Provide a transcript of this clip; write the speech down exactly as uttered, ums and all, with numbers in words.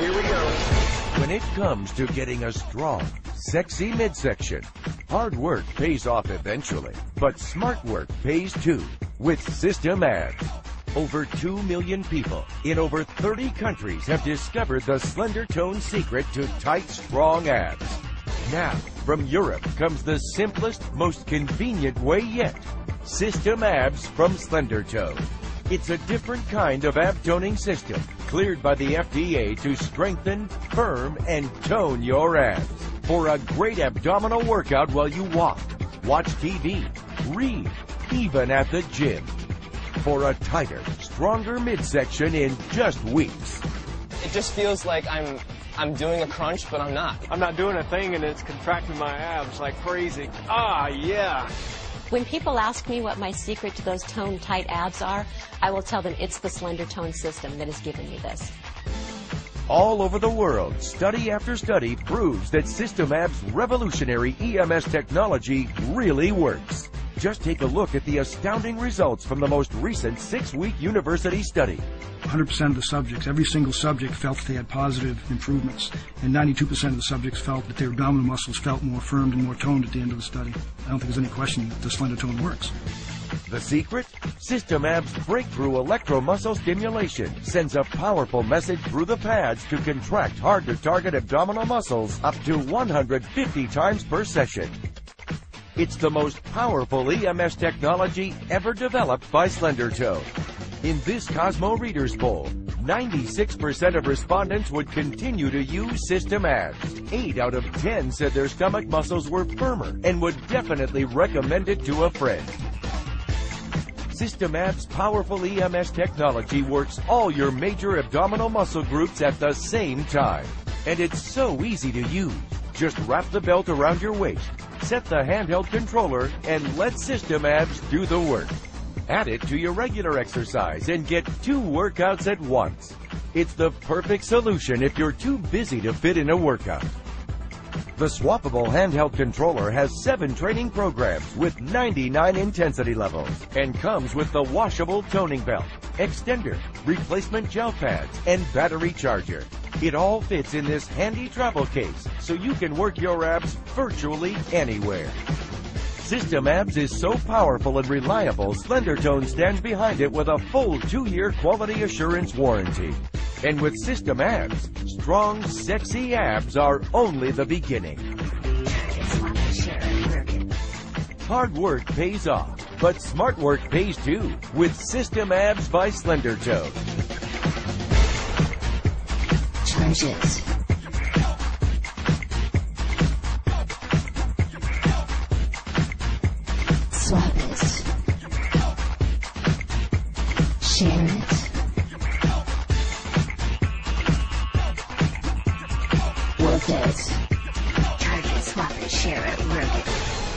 Here we go. When it comes to getting a strong, sexy midsection, hard work pays off eventually, but smart work pays too with System-Abs. Over two million people in over thirty countries have discovered the Slendertone secret to tight, strong abs. Now, from Europe comes the simplest, most convenient way yet, System-Abs from Slendertone. It's a different kind of ab toning system, cleared by the F D A to strengthen, firm, and tone your abs. For a great abdominal workout while you walk, watch T V, read, even at the gym. For a tighter, stronger midsection in just weeks. It just feels like I'm I'm doing a crunch, but I'm not. I'm not doing a thing, and it's contracting my abs like crazy. Ah, yeah. When people ask me what my secret to those toned, tight abs are, I will tell them it's the Slendertone system that has given me this. All over the world, study after study proves that System-Abs' revolutionary E M S technology really works. Just take a look at the astounding results from the most recent six-week university study. one hundred percent of the subjects, every single subject felt they had positive improvements, and ninety-two percent of the subjects felt that their abdominal muscles felt more firmed and more toned at the end of the study. I don't think there's any question that the Slendertone works. The secret? System-Abs' breakthrough electromuscle stimulation sends a powerful message through the pads to contract hard-to-target abdominal muscles up to one hundred fifty times per session. It's the most powerful E M S technology ever developed by Slendertone. In this Cosmo Readers poll, ninety-six percent of respondents would continue to use System-Abs. eight out of ten said their stomach muscles were firmer and would definitely recommend it to a friend. System-Abs' powerful E M S technology works all your major abdominal muscle groups at the same time. And it's so easy to use. Just wrap the belt around your waist, set the handheld controller, and let System-Abs do the work. Add it to your regular exercise and get two workouts at once. It's the perfect solution if you're too busy to fit in a workout. The swappable handheld controller has seven training programs with ninety-nine intensity levels and comes with the washable toning belt, extender, replacement gel pads, and battery charger. It all fits in this handy travel case so you can work your abs virtually anywhere. System-Abs is so powerful and reliable, Slendertone stands behind it with a full two-year quality assurance warranty. And with System-Abs, strong, sexy abs are only the beginning. Hard work pays off, but smart work pays too with System-Abs by Slendertone. Charge it. Swap it. Share it. Work it. Charge it, swap it, share it, work it.